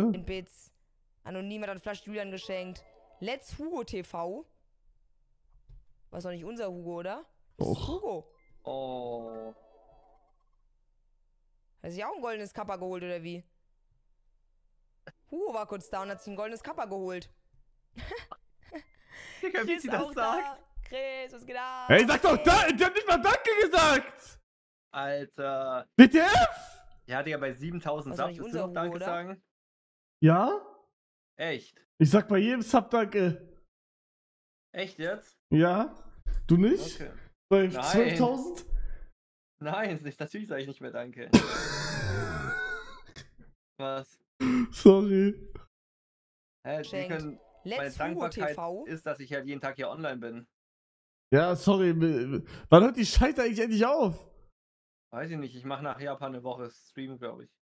In Bits. Anonym hat eine Flasche Julian geschenkt. Let's Hugo TV. War doch nicht unser Hugo, oder? Das ist Hugo. Oh. Hat sich auch ein goldenes Kappa geholt, oder wie? Hugo war kurz da und hat sich ein goldenes Kappa geholt. Digga, wie sie das sagt. Chris, was geht ab? Hey, sag doch da! Ich hab nicht mal Danke gesagt! Alter. WTF? Ja, Digga, bei 7000 Subs willst du noch Danke sagen? Ja? Echt? Ich sag bei jedem Sub Danke. Echt jetzt? Ja. Du nicht? Okay. Bei 12.000? Nein, natürlich sage ich nicht mehr Danke. Was? Sorry. Hä, wir können... Meine Dankbarkeit ist, dass ich halt jeden Tag hier online bin. Ja, sorry. Wann hört die Scheiße eigentlich endlich auf? Weiß ich nicht. Ich mache nach Japan eine Woche Stream, glaube ich.